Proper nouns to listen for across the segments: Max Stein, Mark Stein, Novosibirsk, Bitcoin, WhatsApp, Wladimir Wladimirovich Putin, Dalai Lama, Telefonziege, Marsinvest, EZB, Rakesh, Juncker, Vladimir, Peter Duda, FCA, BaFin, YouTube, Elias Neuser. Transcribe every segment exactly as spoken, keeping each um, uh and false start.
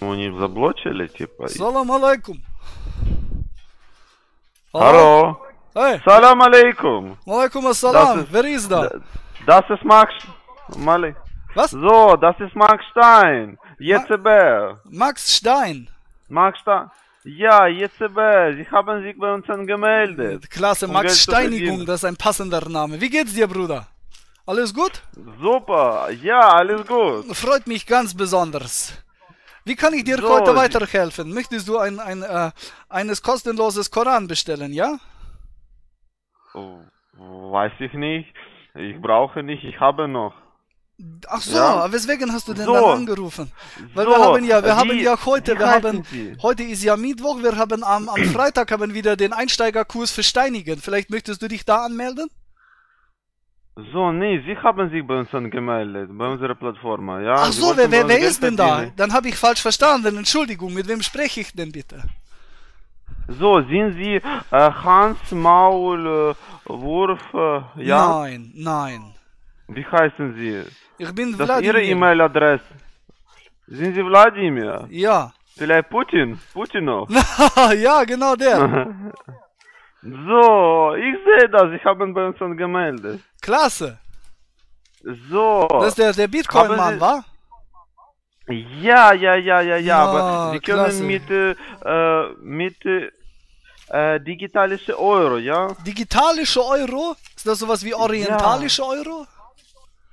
У них заблочили, типа. Салам алейкум. Hallo. Hey. Salam alaikum. Alaikum assalam. Wer ist da? Das ist Max. Mali. Was? So, das ist Mark Stein. E Z B. Max Stein. Max Stein. Ja, E Z B. Sie haben sich bei uns angemeldet. Klasse, Max Steinigung, das ist ein passender Name. Wie geht's dir, Bruder? Alles gut? Super. Ja, alles gut. Freut mich ganz besonders. Wie kann ich dir so, heute weiterhelfen? Möchtest du ein, ein, äh, eines kostenloses Koran bestellen, ja? Weiß ich nicht. Ich brauche nicht, ich habe noch. Ach so, ja. Weswegen hast du denn so. dann angerufen? Weil so. wir haben ja, wir Wie, haben ja heute, wir haben, heute ist ja Mittwoch, wir haben am, am Freitag haben wieder den Einsteigerkurs für Steinigen. Vielleicht möchtest du dich da anmelden? So, nee, sie haben sich bei uns angemeldet, bei unserer Plattform, ja. Ach so, wer, wer, wer ist denn da? Dann habe ich falsch verstanden, Entschuldigung, mit wem spreche ich denn bitte? So, sind Sie äh, Hans, Maul, äh, Wurf, äh, ja? Nein, nein. Wie heißen Sie? Ich bin Vladimir. Das ist Ihre E-Mail-Adresse. Sind Sie Vladimir? Ja. Vielleicht Putin? Putinov? Ja, genau der. So, ich sehe das, ich habe ihn bei uns angemeldet. Klasse. So. Das ist der, der Bitcoin-Mann, wa? Ja, ja, ja, ja, ja, oh, aber Sie klasse. können mit, äh, mit äh, digitalische Euro, ja? Digitalische Euro? Ist das sowas wie orientalische ja. Euro?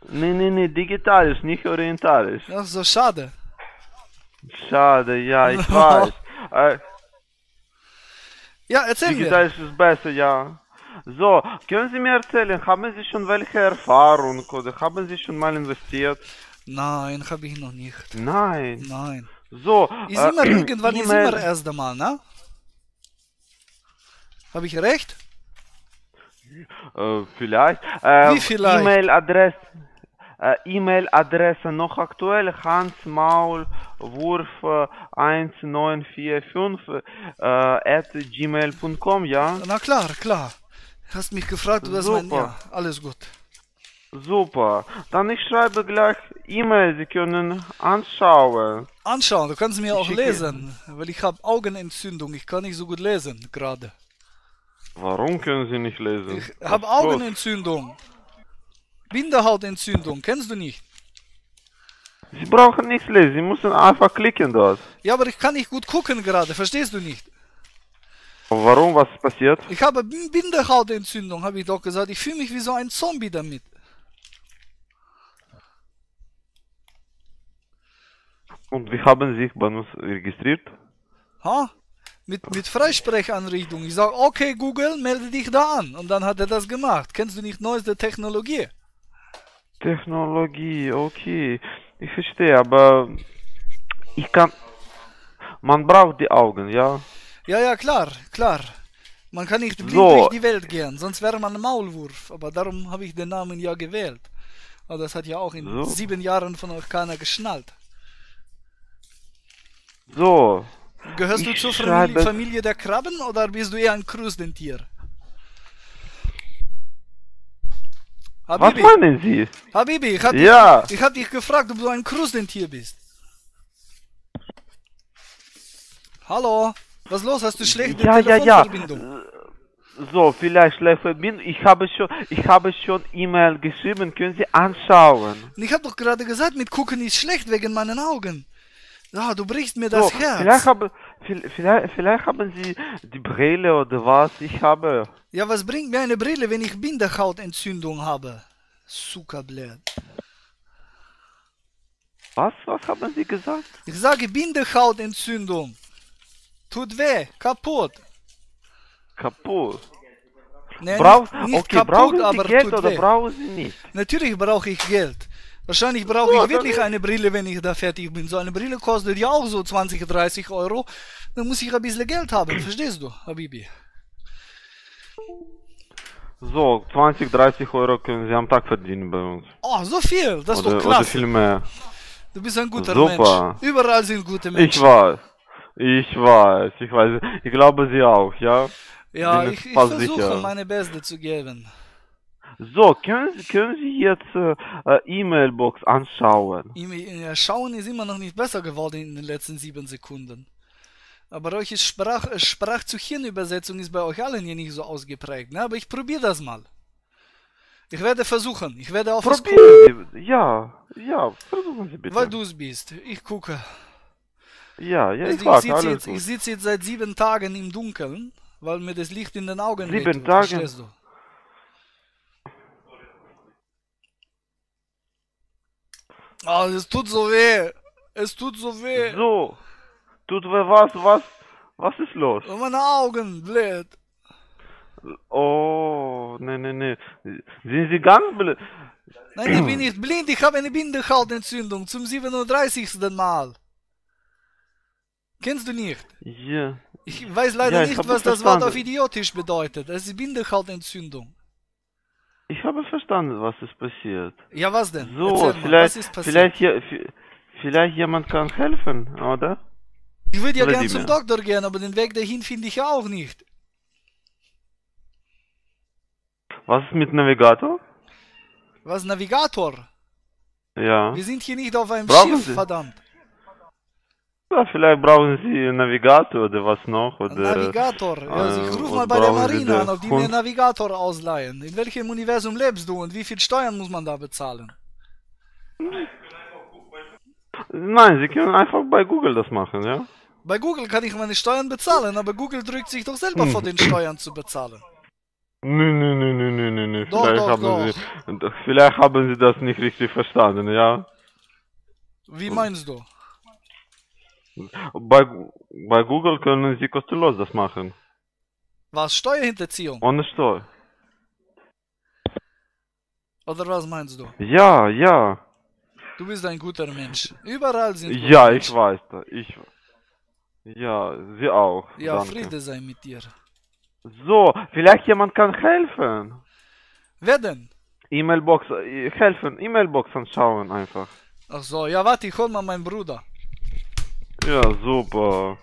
Nee, nee, nee, digitalisch, nicht orientalisch. Ach so, schade. Schade, ja, ich weiß. äh, Ja, erzähl mir. Digitalisch ist besser, ja. So, können Sie mir erzählen, haben Sie schon welche Erfahrung oder haben Sie schon mal investiert? Nein, habe ich noch nicht. Nein? Nein. So, ist äh, immer irgendwann, ist immer das erste Mal, ne? Habe ich recht? Äh, vielleicht. Äh, Wie vielleicht? E-Mail-Adresse äh, E-Mail-Adresse noch aktuell, hans maul wurf eins neun vier fünf äh, at gmail punkt com, ja? Na klar, klar. Hast mich gefragt, was mein... Ja, alles gut. Super, dann ich schreibe gleich E-Mail, Sie können anschauen. Anschauen, du kannst mir auch lesen, weil ich habe Augenentzündung, ich kann nicht so gut lesen gerade. Warum können Sie nicht lesen? Ich habe Augenentzündung, Bindehautentzündung, kennst du nicht? Sie brauchen nichts lesen, Sie müssen einfach klicken dort. Ja, aber ich kann nicht gut gucken gerade, verstehst du nicht? Warum, was ist passiert? Ich habe Bindehautentzündung, habe ich doch gesagt, ich fühle mich wie so ein Zombie damit. Und wie haben sich bei uns registriert? Ha? Mit, mit Freisprechanrichtung. Ich sage, okay Google, melde dich da an. Und dann hat er das gemacht. Kennst du nicht neueste Technologie? Technologie, okay. Ich verstehe, aber ich kann... Man braucht die Augen, ja? Ja, ja, klar, klar. Man kann nicht blind so. durch die Welt gehen, sonst wäre man ein Maulwurf. Aber darum habe ich den Namen ja gewählt. Aber das hat ja auch in so. sieben Jahren von euch keiner geschnallt. So. Gehörst du zur Familie, Familie der Krabben oder bist du eher ein Krustentier? Habibi, was meinen Sie? Habibi, ich habe ja. dich, hab dich gefragt, ob du ein Krustentier bist. Hallo, was ist los? Hast du schlechte ja, Telefonverbindung? Ja, ja. So, vielleicht schlechte Verbindung. Ich habe schon, ich habe schon E-Mail geschrieben, können Sie anschauen. Ich habe doch gerade gesagt, mit gucken ist schlecht wegen meinen Augen. Ja, du brichst mir das so, Herz. Vielleicht, habe, vielleicht, vielleicht haben Sie die Brille oder was ich habe. Ja, was bringt mir eine Brille, wenn ich Bindehautentzündung habe? Zuckerblät. Was? Was haben Sie gesagt? Ich sage Bindehautentzündung. Tut weh, kaputt. Kaputt? Nee, Brauch, nicht okay, kaputt, brauchen Sie Geld oder brauchen Sie nicht? Natürlich brauche ich Geld. Wahrscheinlich brauche ich wirklich eine Brille, wenn ich da fertig bin. So eine Brille kostet ja auch so zwanzig, dreißig Euro. Dann muss ich ein bisschen Geld haben, verstehst du, Habibi? So, zwanzig, dreißig Euro können Sie am Tag verdienen bei uns. Oh, so viel, das ist doch klasse. Oder viel mehr. Du bist ein guter Mensch. Überall sind gute Menschen. Ich weiß, ich weiß, ich weiß. Ich glaube Sie auch, ja? Ja, ich, ich versuche meine Beste zu geben. So, können Sie, können Sie jetzt äh, E-Mail-Box anschauen? E-Mail, schauen ist immer noch nicht besser geworden in den letzten sieben Sekunden. Aber eure Sprach, Sprach zu Hirnübersetzung ist bei euch allen hier nicht so ausgeprägt, ne? Aber ich probiere das mal. Ich werde versuchen, ich werde auch probieren. Sie, ja, ja, versuchen Sie bitte. Weil du es bist, ich gucke. Ja, ja, ich, also ich sitze jetzt, ich sitz jetzt seit sieben Tagen im Dunkeln, weil mir das Licht in den Augen wehtut. Sieben Tage? Verstehst du? Oh, es tut so weh. Es tut so weh. So. Tut weh was? Was? Was ist los? Oh, meine Augen, blöd. Oh, ne, ne, ne. Sind Sie ganz blind? Nein, ich bin nicht blind. Ich habe eine Bindehautentzündung zum siebenunddreißigsten Mal. Kennst du nicht? Ja. Ich weiß leider ja, ich nicht, was das verstanden. Wort auf idiotisch bedeutet. Es ist Bindehautentzündung. Ich habe verstanden, was ist passiert. Ja, was denn? So, Erzähl vielleicht, mal, was ist vielleicht, hier, vielleicht jemand kann helfen, oder? Ich würde ja gerne zum Doktor gehen, aber den Weg dahin finde ich ja auch nicht. Was ist mit Navigator? Was, Navigator? Ja. Wir sind hier nicht auf einem brauchen Schiff, Sie? Verdammt. Ja, vielleicht brauchen Sie Navigator oder was noch? Oder, Navigator? Also ich rufe mal bei der Marine an, ob die mir Navigator ausleihen. In welchem Universum lebst du und wie viel Steuern muss man da bezahlen? Nein, Sie können einfach bei Google das machen, ja? Bei Google kann ich meine Steuern bezahlen, aber Google drückt sich doch selber vor den Steuern zu bezahlen. Nö, nö, nö, nö, nö, nö. Doch, vielleicht, doch, haben doch. Sie, vielleicht haben Sie das nicht richtig verstanden, ja? Wie meinst du? Bei, bei Google können Sie kostenlos das machen. Was? Steuerhinterziehung? Ohne Steuer. Oder was meinst du? Ja, ja. Du bist ein guter Mensch. Überall sind gute Ja, Menschen. Ich weiß da. Ich. Ja, Sie auch. Ja, danke. Friede sei mit dir. So, vielleicht jemand kann helfen. Wer denn? E-Mail-Box helfen. E-Mail-Box anschauen einfach. Ach so, ja warte, ich hol mal meinen Bruder. Ja, super.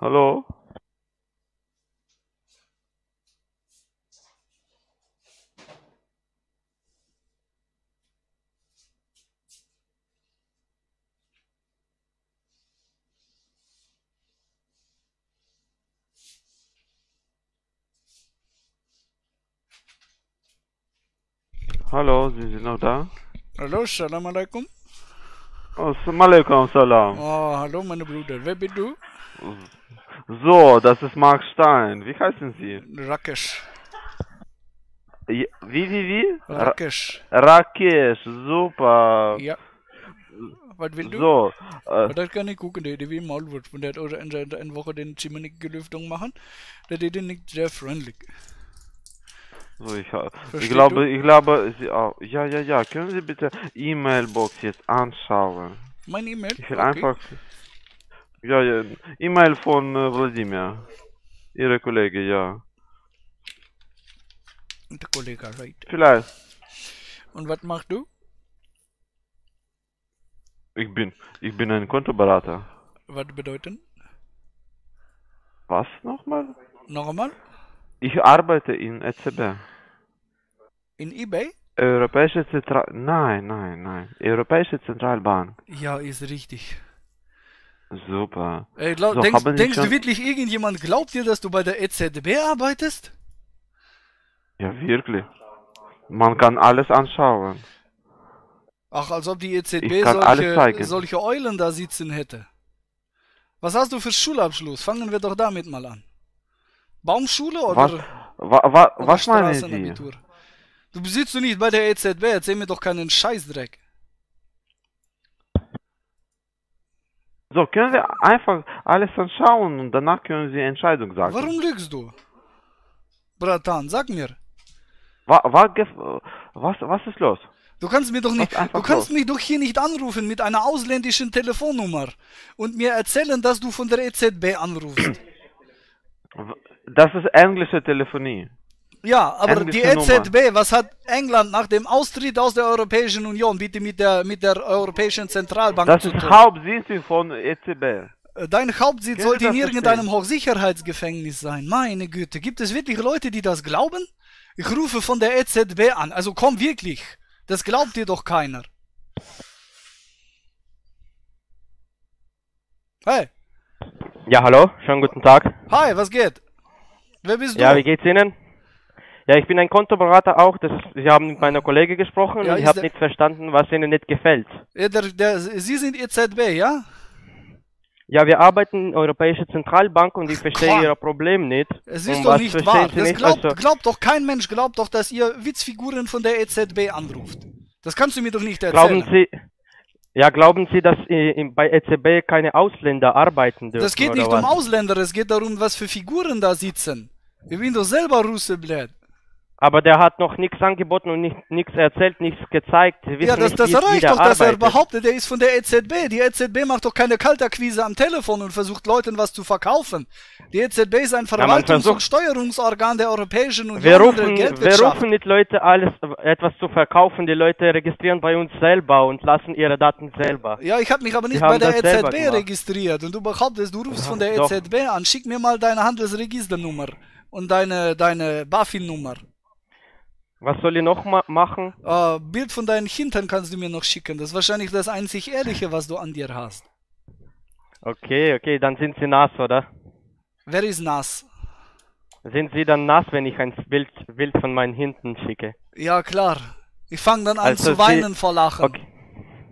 Hallo? Hallo, sind Sie noch da? Hallo, Salam Alaikum. Oh, Alaikum Salam. Oh, hallo, meine Brüder. Wer bist du? So, das ist Mark Stein. Wie heißen Sie? Rakesh. Wie, wie, wie? Rakesh. Rakesh, super. Ja. Was willst du? So. Äh, das kann ich gucken, der wie im Maulwurf. Und der hat auch eine Woche den Zimmer nicht Gelüftung machen. Der ist nicht sehr freundlich. So, ich, ich glaube, ich glaube, Sie auch. Ja, ja, ja. Können Sie bitte E-Mail-Box jetzt anschauen? Mein E-Mail? Ich will okay. einfach. Ja, ja. E-Mail von äh, Vladimir. Ihre Kollege, ja. Der Kollege, right? Vielleicht. Und was machst du? Ich bin, ich bin ein Kontoberater. Was bedeutet? Was nochmal? Nochmal? Ich arbeite in E Z B. In eBay? Europäische Zentral... Nein, nein, nein. Europäische Zentralbank. Ja, ist richtig. Super. Ey, glaub, so, denkst denkst schon... du wirklich, irgendjemand glaubt dir, dass du bei der E Z B arbeitest? Ja, wirklich. Man kann alles anschauen. Ach, als ob die E Z B solche, solche Eulen da sitzen hätte. Was hast du für Schulabschluss? Fangen wir doch damit mal an. Baumschule oder, was, wa, wa, oder was Straßenabitur? Du sitzt du nicht bei der E Z B, erzähl mir doch keinen Scheißdreck. So, können wir einfach alles anschauen und danach können Sie Entscheidung sagen. Warum lügst du? Bratan, sag mir. Wa, wa, was, was ist los? Du kannst, mir doch nicht, du kannst mich doch hier nicht anrufen mit einer ausländischen Telefonnummer und mir erzählen, dass du von der E Z B anrufst. Das ist englische Telefonie. Ja, aber englische die E Z B, Nummer. Was hat England nach dem Austritt aus der Europäischen Union bitte mit der, mit der Europäischen Zentralbank das zu tun? Das ist Hauptsitz von E Z B. Dein Hauptsitz Gerne sollte in irgendeinem Hochsicherheitsgefängnis sein. Meine Güte, gibt es wirklich Leute, die das glauben? Ich rufe von der E Z B an. Also komm wirklich. Das glaubt dir doch keiner. Hey. Ja, hallo. Schönen guten Tag. Hi, was geht? Wer bist du? Ja, wie geht's Ihnen? Ja, ich bin ein Kontoberater auch. Das, Sie haben mit meiner Kollegin gesprochen ja, und ich habe nicht verstanden, was Ihnen nicht gefällt. Ja, der, der, Sie sind E Z B, ja? Ja, wir arbeiten in der Europäischen Zentralbank und ich verstehe Ihr Problem nicht. Es ist doch nicht wahr. Das glaubt, glaubt doch kein Mensch, glaubt doch, dass ihr Witzfiguren von der E Z B anruft. Das kannst du mir doch nicht erzählen. Glauben Sie, ja, glauben Sie, dass bei E Z B keine Ausländer arbeiten dürfen? Das geht nicht um Ausländer, es geht darum, was für Figuren da sitzen. Ich bin doch selber Russe, blöd. Aber der hat noch nichts angeboten und nicht, nichts erzählt, nichts gezeigt. Sie wissen ja, das, nicht, das reicht doch, dass er behauptet, der ist von der E Z B. Die E Z B macht doch keine Kaltakquise am Telefon und versucht Leuten was zu verkaufen. Die E Z B ist ein Verwaltungs- ja, und Steuerungsorgan der Europäischen Union. Wir rufen, wir rufen nicht Leute, alles etwas zu verkaufen. Die Leute registrieren bei uns selber und lassen ihre Daten selber. Ja, ich habe mich aber nicht Sie bei der E Z B registriert. Und du behauptest, du rufst ja, von der doch. E Z B an. Schick mir mal deine Handelsregisternummer und deine, deine BaFin-Nummer. Was soll ich noch ma machen? Uh, Bild von deinen Hintern kannst du mir noch schicken. Das ist wahrscheinlich das einzig Ehrliche, was du an dir hast. Okay, okay, dann sind Sie nass, oder? Wer ist nass? Sind Sie dann nass, wenn ich ein Bild, Bild von meinen Hintern schicke? Ja, klar. Ich fange dann an also zu weinen Sie... vor Lachen. Okay.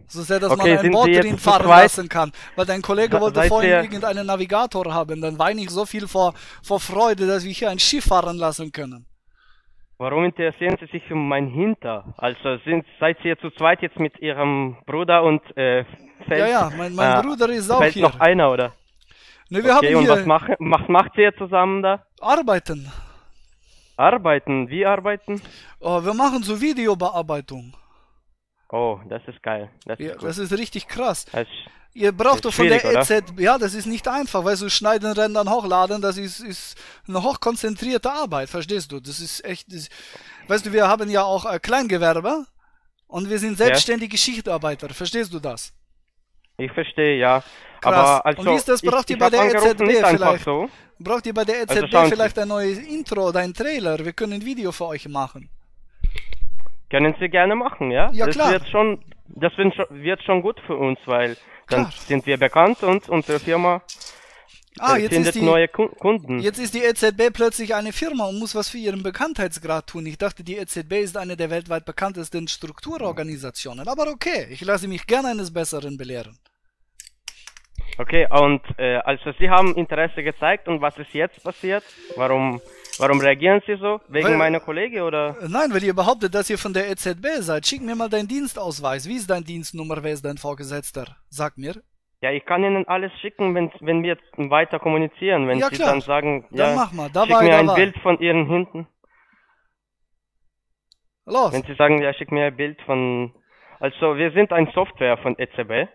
So sehr, dass okay, man ein Boot drin fahren lassen kann. Weil dein Kollege da, wollte vorhin der... irgendeinen Navigator haben. Dann weine ich so viel vor, vor Freude, dass wir hier ein Schiff fahren lassen können. Warum interessieren Sie sich für mein Hinter? Also sind, seid ihr zu zweit jetzt mit Ihrem Bruder und äh, fällt, Ja, ja, mein, mein äh, Bruder ist auch hier. Noch einer, oder? Ne, wir okay, haben und hier was, mach, was macht ihr zusammen da? Arbeiten. Arbeiten? Wie arbeiten? Oh, wir machen so Videobearbeitung. Oh, das ist geil. Das, ja, ist, das ist richtig krass. Das Ihr braucht doch von der E Z B... Oder? Ja, das ist nicht einfach, weil so schneiden, rendern, hochladen, das ist, ist eine hochkonzentrierte Arbeit, verstehst du? Das ist echt... Das, weißt du, wir haben ja auch Kleingewerbe und wir sind selbstständige ja. Schichtarbeiter, verstehst du das? Ich verstehe, ja. Krass. Aber also, und wie ist das, braucht ihr bei der E Z B vielleicht... So. Braucht ihr bei der E Z B also vielleicht ein neues Intro oder ein Trailer? Wir können ein Video für euch machen. Können Sie gerne machen, ja? Ja, das klar. Wird schon, das wird schon, wird schon gut für uns, weil... Dann Klar. sind wir bekannt und unsere Firma ah, jetzt findet ist die, neue Kunden. Jetzt ist die E Z B plötzlich eine Firma und muss was für ihren Bekanntheitsgrad tun. Ich dachte, die E Z B ist eine der weltweit bekanntesten Strukturorganisationen. Aber okay, ich lasse mich gerne eines Besseren belehren. Okay, und äh, also Sie haben Interesse gezeigt und was ist jetzt passiert? Warum... Warum reagieren Sie so? Wegen weil, meiner Kollegen oder? Nein, weil ihr behauptet, dass ihr von der E Z B seid. Schick mir mal deinen Dienstausweis. Wie ist deine Dienstnummer? Wer ist dein Vorgesetzter? Sag mir. Ja, ich kann Ihnen alles schicken, wenn, wenn wir weiter kommunizieren. Wenn ja, Sie klar. dann sagen, ja, dann mach mal. Da schick war, mir da ein war. Bild von Ihren Hinten. Los. Wenn Sie sagen, ja, schick mir ein Bild von... Also, wir sind ein Software von E Z B.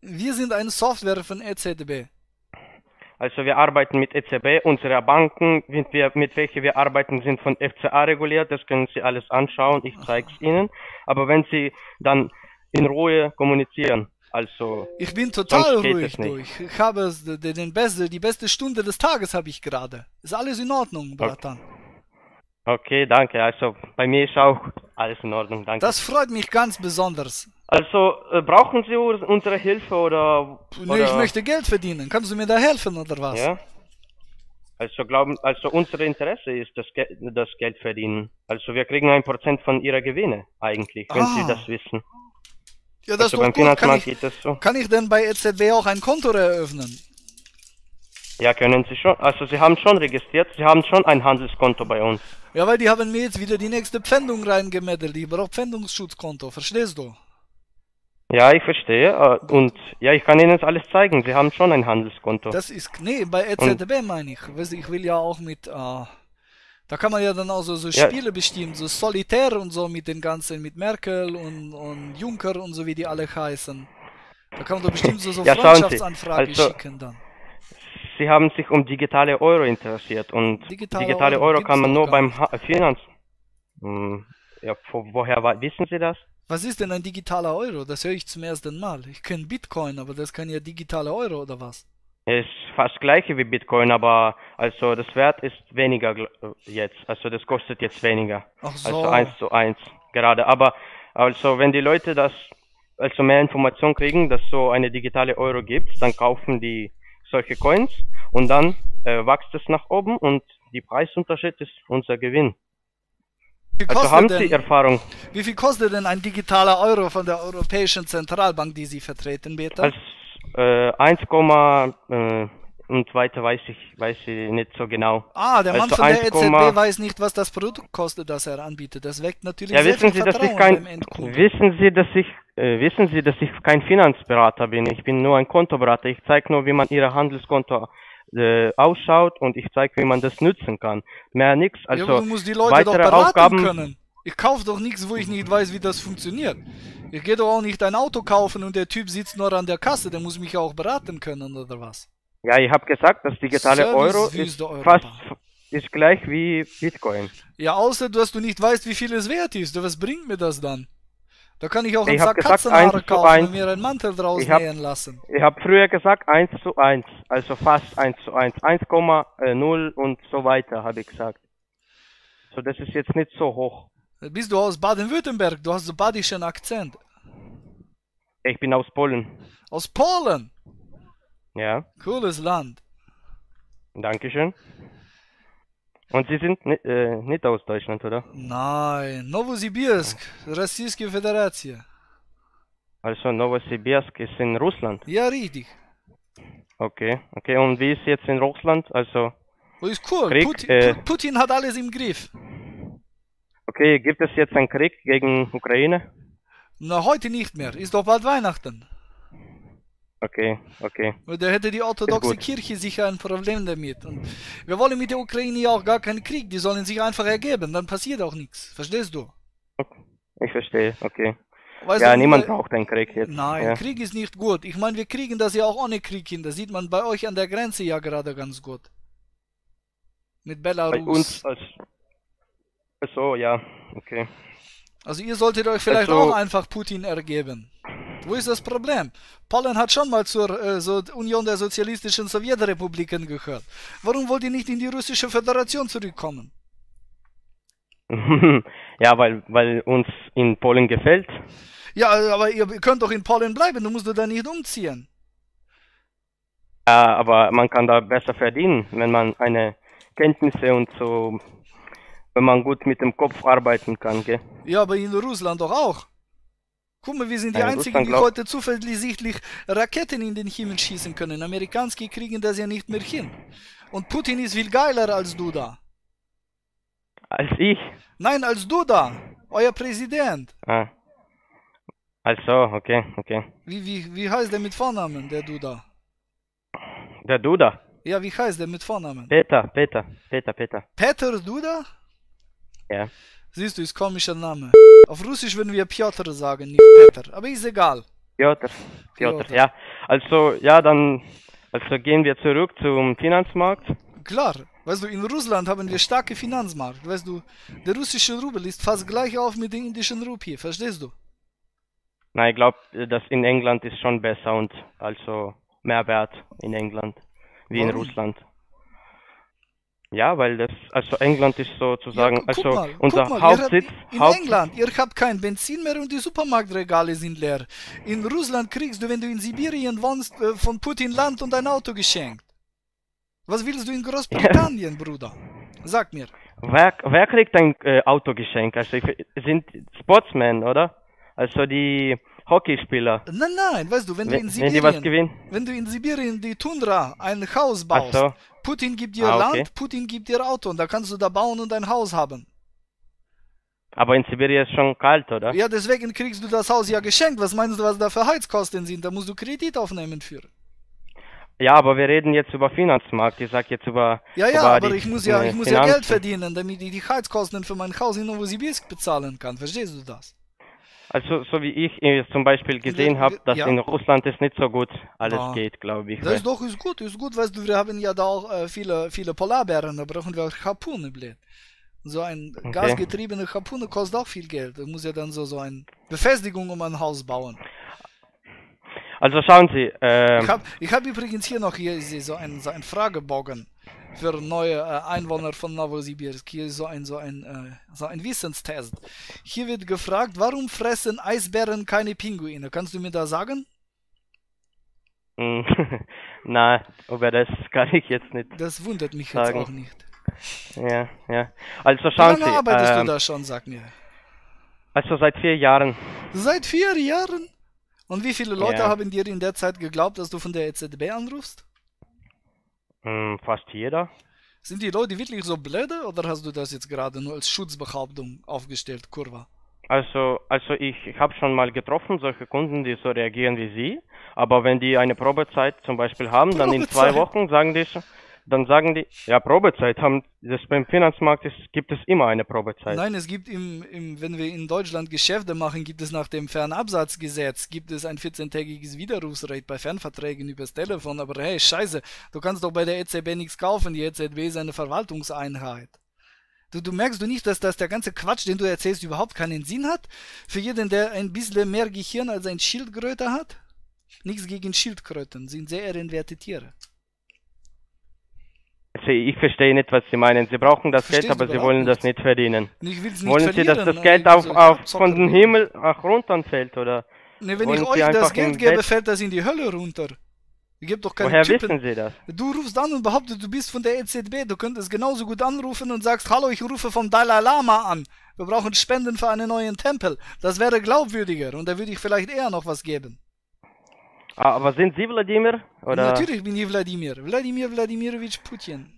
Wir sind ein Software von E Z B. Also wir arbeiten mit E Z B, unsere Banken, mit, wir, mit welchen wir arbeiten, sind von F C A reguliert, das können Sie alles anschauen, ich zeige es Ihnen. Aber wenn Sie dann in Ruhe kommunizieren, also... Ich bin total ruhig durch, ich habe den beste, die beste Stunde des Tages habe ich gerade. Ist alles in Ordnung, Bratan. Okay, danke, also bei mir ist auch alles in Ordnung, danke. Das freut mich ganz besonders. Also, äh, brauchen Sie unsere Hilfe oder... Nee, oder? Ich möchte Geld verdienen. Kannst du mir da helfen oder was? Ja. Also, glauben, also unser Interesse ist das, Ge das Geld verdienen. Also, wir kriegen ein Prozent von Ihrer Gewinne eigentlich, wenn ah. Sie das wissen. Ja, das also, ist beim Finanzmarkt geht das so. Kann ich denn bei E Z B auch ein Konto eröffnen? Ja, können Sie schon. Also, Sie haben schon registriert. Sie haben schon ein Handelskonto bei uns. Ja, weil die haben mir jetzt wieder die nächste Pfändung reingemeldet. Ich brauche Pfändungsschutzkonto. Verstehst du? Ja, ich verstehe. Und ja, ich kann Ihnen das alles zeigen. Sie haben schon ein Handelskonto. Das ist, nee, bei E Z B meine ich. Ich will ja auch mit, äh, da kann man ja dann auch so, so ja. Spiele bestimmen, so Solitär und so mit den ganzen, mit Merkel und, und Juncker und so, wie die alle heißen. Da kann man doch bestimmt so, so ja, Freundschaftsanfragen also, schicken dann. Sie haben sich um digitale Euro interessiert und digitale, digitale Euro, Euro kann man nur beim Finanz... Hm, ja, wo, woher wissen Sie das? Was ist denn ein digitaler Euro? Das höre ich zum ersten Mal. Ich kenne Bitcoin, aber das kann ja digitaler Euro oder was? Ist fast gleiche wie Bitcoin, aber also das Wert ist weniger jetzt. Also das kostet jetzt weniger. Ach so. Also eins zu eins gerade. Aber also wenn die Leute das also mehr Information kriegen, dass so eine digitale Euro gibt, dann kaufen die solche Coins und dann äh, wächst es nach oben und die Preisunterschied ist unser Gewinn. Also haben Sie denn Erfahrung? Wie viel kostet denn ein digitaler Euro von der Europäischen Zentralbank, die Sie vertreten, bitte? Als äh, eins, äh, und weiter weiß ich, weiß ich nicht so genau. Ah, der Mann also von der E Z B weiß nicht, was das Produkt kostet, das er anbietet. Das weckt natürlich ja, sehr wissen viel Sie, Vertrauen dass ich kein, im wissen Sie, dass ich äh, wissen Sie, dass ich kein Finanzberater bin. Ich bin nur ein Kontoberater. Ich zeige nur, wie man Ihr Handelskonto Äh, ausschaut und ich zeige, wie man das nutzen kann. Mehr nichts. Also ja, aber du musst die Leute doch beraten Aufgaben können. Ich kaufe doch nichts, wo ich nicht weiß, wie das funktioniert. Ich gehe doch auch nicht ein Auto kaufen und der Typ sitzt nur an der Kasse. Der muss mich auch beraten können, oder was? Ja, ich habe gesagt, das digitale Service Euro ist fast ist gleich wie Bitcoin. Ja, außer dass du nicht weißt, wie viel es wert ist. Was bringt mir das dann? Da kann ich auch einen Sack Katzenhaare kaufen und mir einen Mantel draus nähen lassen. Ich habe früher gesagt eins zu eins, also fast eins zu eins, eins Komma null und so weiter, habe ich gesagt. So, das ist jetzt nicht so hoch. Bist du aus Baden-Württemberg? Du hast so badischen Akzent. Ich bin aus Polen. Aus Polen? Ja. Cooles Land. Dankeschön. Und Sie sind äh, nicht aus Deutschland, oder? Nein, Novosibirsk, Russische Föderation. Also Novosibirsk ist in Russland? Ja, richtig. Okay, okay. Und wie ist jetzt in Russland? Also ist cool. Krieg, Putin, äh, Putin hat alles im Griff. Okay, gibt es jetzt einen Krieg gegen Ukraine? Na, heute nicht mehr. Ist doch bald Weihnachten. Okay, okay. Da hätte die orthodoxe Kirche sicher ein Problem damit. Und wir wollen mit der Ukraine auch gar keinen Krieg. Die sollen sich einfach ergeben. Dann passiert auch nichts. Verstehst du? Ich verstehe, okay. Weißt ja, du, niemand weil... braucht einen Krieg jetzt. Nein, ja. Krieg ist nicht gut. Ich meine, wir kriegen das ja auch ohne Krieg hin. Das sieht man bei euch an der Grenze ja gerade ganz gut. Mit Belarus. Bei uns als... So, ja, okay. Also ihr solltet euch vielleicht also... auch einfach Putin ergeben. Wo ist das Problem? Polen hat schon mal zur äh, so Union der Sozialistischen Sowjetrepubliken gehört. Warum wollt ihr nicht in die Russische Föderation zurückkommen? Ja, weil, weil uns in Polen gefällt. Ja, aber ihr könnt doch in Polen bleiben, du musst da nicht umziehen. Ja, aber man kann da besser verdienen, wenn man eine Kenntnisse und so, wenn man gut mit dem Kopf arbeiten kann, gell? Ja, aber in Russland doch auch. Guck mal, wir sind die ja, Einzigen, die heute zuversichtlich Raketen in den Himmel schießen können. Amerikanische kriegen das ja nicht mehr hin. Und Putin ist viel geiler als du da. Als ich? Nein, als du da. Euer Präsident. Ah. Also, okay, okay. Wie, wie, wie heißt der mit Vornamen, der Duda? Der Duda? Ja, wie heißt der mit Vornamen? Peter, Peter, Peter, Peter. Peter Duda? Ja. Siehst du, ist komischer Name. Auf Russisch würden wir Piotr sagen, nicht Peter. Aber ist egal. Piotr, Piotr, Piotr. Ja. Also, ja, dann also gehen wir zurück zum Finanzmarkt. Klar. Weißt du, in Russland haben wir starke Finanzmarkt. Weißt du, der russische Rubel ist fast gleich auf mit dem indischen Rupie. Verstehst du? Nein, ich glaube, das in England ist schon besser und also mehr wert in England wie in Russland. Ja, weil das, also England ist sozusagen, ja, also mal, unser mal, Hauptsitz... Habt, in Haupt England, ihr habt kein Benzin mehr und die Supermarktregale sind leer. In Russland kriegst du, wenn du in Sibirien wohnst, von Putin Land und ein Auto geschenkt. Was willst du in Großbritannien, ja. Bruder? Sag mir. Wer, wer kriegt ein äh, Auto geschenkt? Also sind Sportsmen, oder? Also die Hockeyspieler. Nein, nein, weißt du, wenn, wenn, du, in Sibirien, wenn, die was gewinnen? wenn du in Sibirien die Tundra ein Haus baust... Ach so. Putin gibt dir ah, okay. Land, Putin gibt dir Auto und da kannst du da bauen und ein Haus haben. Aber in Sibirien ist schon kalt, oder? Ja, deswegen kriegst du das Haus ja geschenkt. Was meinst du, was da für Heizkosten sind? Da musst du Kredit aufnehmen für. Ja, aber wir reden jetzt über Finanzmarkt. Ich sag jetzt über... Ja, ja, über aber die, ich muss ja, ich muss ja Geld verdienen, damit ich die Heizkosten für mein Haus in Novosibirsk bezahlen kann. Verstehst du das? Also, so wie ich zum Beispiel gesehen habe, dass ja. in Russland es nicht so gut alles ah. geht, glaube ich. Das ist doch ist gut, ist gut, weißt du, wir haben ja da auch äh, viele, viele Polarbären, da brauchen wir auch Harpune, blöd. So ein okay. gasgetriebene Harpune kostet auch viel Geld. Da muss ja dann so, so eine Befestigung um ein Haus bauen. Also schauen Sie. Äh ich habe ich hab übrigens hier noch hier so einen so ein Fragebogen für neue Einwohner von Novosibirsk. Hier ist so ein, so, ein, so ein Wissenstest. Hier wird gefragt, warum fressen Eisbären keine Pinguine? Kannst du mir das sagen? Nein, aber das kann ich jetzt nicht. Das wundert mich jetzt sagen. auch nicht. Ja, ja. Also schauen Sie. Wie lange arbeitest ähm, du da schon, sag mir? Also seit vier Jahren. Seit vier Jahren? Und wie viele Leute ja. haben dir in der Zeit geglaubt, dass du von der E Z B anrufst? Hm, fast jeder. Sind die Leute wirklich so blöde oder hast du das jetzt gerade nur als Schutzbehauptung aufgestellt, Kurva? Also, also ich, ich habe schon mal getroffen, solche Kunden, die so reagieren wie Sie. Aber wenn die eine Probezeit zum Beispiel haben, Probezeit. dann in zwei Wochen sagen die schon... Dann sagen die, ja, Probezeit haben, das beim Finanzmarkt ist, gibt es immer eine Probezeit. Nein, es gibt, im, im, wenn wir in Deutschland Geschäfte machen, gibt es nach dem Fernabsatzgesetz, gibt es ein vierzehntägiges Widerrufsrecht bei Fernverträgen übers Telefon. Aber hey, scheiße, du kannst doch bei der E Z B nichts kaufen, die E Z B ist eine Verwaltungseinheit. Du, du merkst du nicht, dass das der ganze Quatsch, den du erzählst, überhaupt keinen Sinn hat? Für jeden, der ein bisschen mehr Gehirn als ein Schildkröte hat? Nichts gegen Schildkröten, sind sehr ehrenwerte Tiere. Ich verstehe nicht, was Sie meinen. Sie brauchen das Verstehst Geld, aber Sie wollen nicht. das nicht verdienen. Ich will's nicht wollen Sie, dass das Geld auf, auf von dem Himmel nach runter fällt? Oder ne, wenn ich euch das Geld gebe, Bett? fällt das in die Hölle runter. Ihr gebt doch keine Woher Chippen. wissen Sie das? Du rufst an und behauptest, du bist von der E Z B. Du könntest genauso gut anrufen und sagst, hallo, ich rufe vom Dalai Lama an. Wir brauchen Spenden für einen neuen Tempel. Das wäre glaubwürdiger und da würde ich vielleicht eher noch was geben. Ah, aber sind Sie Wladimir? Oder? Natürlich bin ich Wladimir. Wladimir Wladimirovich Putin.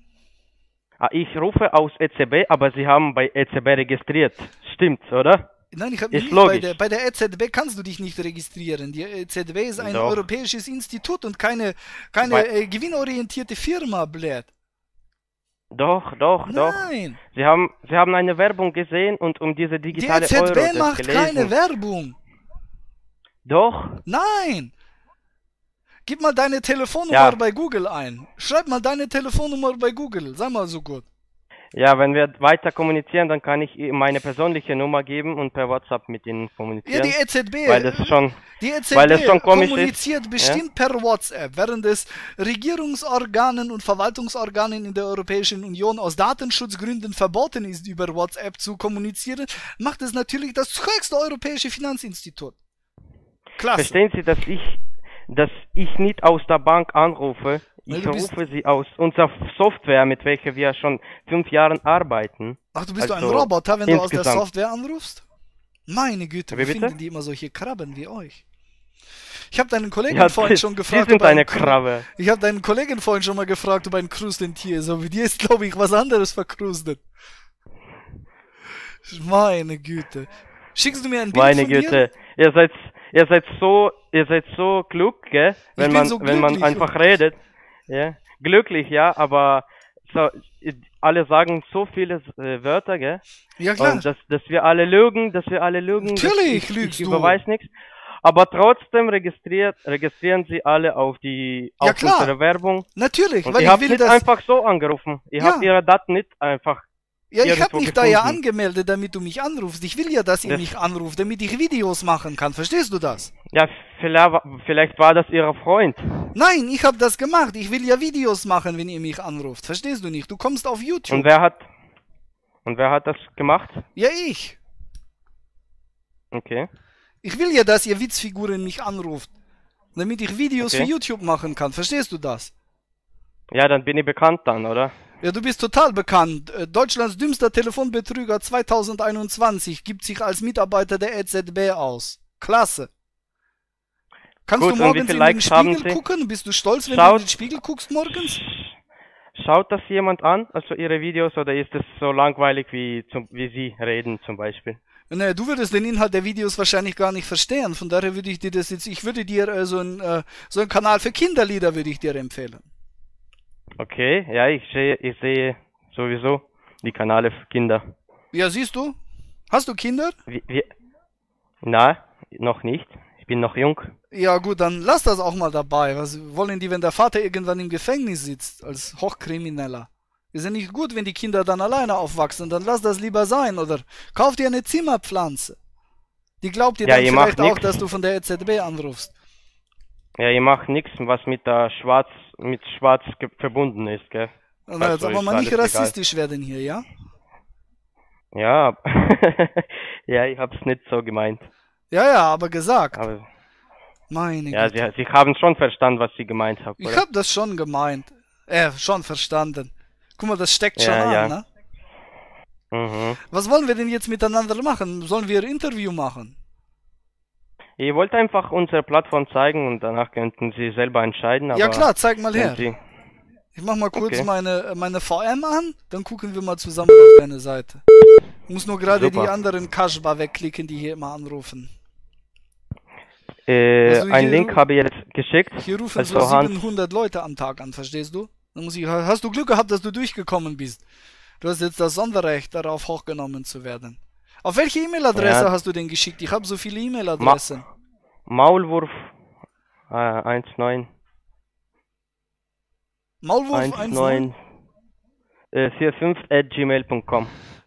Ah, ich rufe aus E Z B, aber Sie haben bei E Z B registriert. Stimmt, oder? Nein, ich habe nicht. Bei der, bei der E Z B kannst du dich nicht registrieren. Die E Z B ist ein Doch. europäisches Institut und keine, keine Weil... äh, gewinnorientierte Firma, blöd. Doch, doch, Nein. doch. Nein. Sie haben, Sie haben eine Werbung gesehen und um diese digitale die E Z B Euro macht keine Werbung. Doch. Nein. Gib mal deine Telefonnummer ja. bei Google ein. Schreib mal deine Telefonnummer bei Google. Sei mal so gut. Ja, wenn wir weiter kommunizieren, dann kann ich meine persönliche Nummer geben und per WhatsApp mit Ihnen kommunizieren. Ja, die E Z B, weil das schon, die E Z B weil das schon komisch kommuniziert ist. bestimmt ja? per WhatsApp, während es Regierungsorganen und Verwaltungsorganen in der Europäischen Union aus Datenschutzgründen verboten ist, über WhatsApp zu kommunizieren, macht es natürlich das höchste europäische Finanzinstitut. Klasse. Verstehen Sie, dass ich... dass ich nicht aus der Bank anrufe, ich rufe sie aus unserer Software, mit welcher wir schon fünf Jahren arbeiten. Ach, du bist also ein Roboter, wenn insgesamt. du aus der Software anrufst? Meine Güte, wie finden die immer solche Krabben wie euch? Ich habe deinen Kollegen ja, vorhin schon gefragt. Sie sind eine Krabbe. Ich habe deinen Kollegen vorhin schon mal gefragt, ob ein Krustentier ist. Aber dir ist, glaube ich, was anderes verkrustet. Meine Güte. Schickst du mir ein Bild Meine von Güte, dir? ihr seid... Ihr seid so, ihr seid so klug, gell? Wenn man, so wenn man einfach redet, ja, glücklich, ja, aber so, alle sagen so viele äh, Wörter, gell? Ja klar. Und dass, dass wir alle lügen, dass wir alle lügen. Natürlich ich, lügst ich du. Ich überweis nichts. Aber trotzdem registriert, registrieren Sie alle auf die ja, auf klar. unsere Werbung. Natürlich. Und weil ich habe nicht das... einfach so angerufen. Ich ja. habe Ihre Daten nicht einfach. Ja, ich habe mich da ja angemeldet, damit du mich anrufst. Ich will ja, dass ihr das mich anruft, damit ich Videos machen kann. Verstehst du das? Ja, vielleicht war das ihr Freund. Nein, ich habe das gemacht. Ich will ja Videos machen, wenn ihr mich anruft. Verstehst du nicht? Du kommst auf YouTube. Und wer hat, und wer hat das gemacht? Ja, ich. Okay. Ich will ja, dass ihr Witzfiguren mich anruft, damit ich Videos okay. für YouTube machen kann. Verstehst du das? Ja, dann bin ich bekannt dann, oder? Ja, du bist total bekannt. Deutschlands dümmster Telefonbetrüger zweitausendeinundzwanzig gibt sich als Mitarbeiter der E Z B aus. Klasse. Kannst Gut, du morgens in den Spiegel gucken? Bist du stolz, wenn Schaut, du in den Spiegel guckst morgens? Schaut das jemand an, also Ihre Videos, oder ist es so langweilig, wie, zum, wie Sie reden zum Beispiel? Nee, du würdest den Inhalt der Videos wahrscheinlich gar nicht verstehen. Von daher würde ich dir das jetzt, ich würde dir äh, so einen äh, so einen Kanal für Kinderlieder würde ich dir empfehlen. Okay, ja, ich sehe, ich sehe sowieso die Kanäle für Kinder. Ja, siehst du? Hast du Kinder? Wie, wie? Nein, noch nicht. Ich bin noch jung. Ja gut, dann lass das auch mal dabei. Was wollen die, wenn der Vater irgendwann im Gefängnis sitzt, als Hochkrimineller? Ist ja nicht gut, wenn die Kinder dann alleine aufwachsen, dann lasst das lieber sein oder kauft ihr eine Zimmerpflanze. Die glaubt ihr ja, dann ihr vielleicht auch, nix. Dass du von der E Z B anrufst. Ja, ihr macht nichts, was mit der Schwarz, mit Schwarz verbunden ist, gell? Also, also, aber man nicht rassistisch egal. Werden hier, ja? Ja, ja, ich hab's nicht so gemeint. Ja, ja, aber gesagt. Aber meine ja, Güte. Sie, sie haben schon verstanden, was sie gemeint haben. Ich oder? hab das schon gemeint. Äh, schon verstanden. Guck mal, das steckt schon ja, an, ja. ne? Mhm. Was wollen wir denn jetzt miteinander machen? Sollen wir ein Interview machen? Ihr wollt einfach unsere Plattform zeigen und danach könnten Sie selber entscheiden. Aber ja klar, zeig mal her. Sie... Ich mach mal kurz okay. meine, meine V M an, dann gucken wir mal zusammen auf deine Seite. Ich muss nur gerade die anderen Kasper wegklicken, die hier immer anrufen. Äh, also ein Link habe ich jetzt geschickt. Hier rufen so siebenhundert Leute am Tag an, verstehst du? Dann muss ich, hast du Glück gehabt, dass du durchgekommen bist. Du hast jetzt das Sonderrecht, darauf hochgenommen zu werden. Auf welche E-Mail-Adresse ja. hast du denn geschickt? Ich habe so viele E-Mail-Adressen. Ma Maulwurf äh, eins neun. Maulwurf eins neun. Äh, fünfundvierzig at gmail punkt com.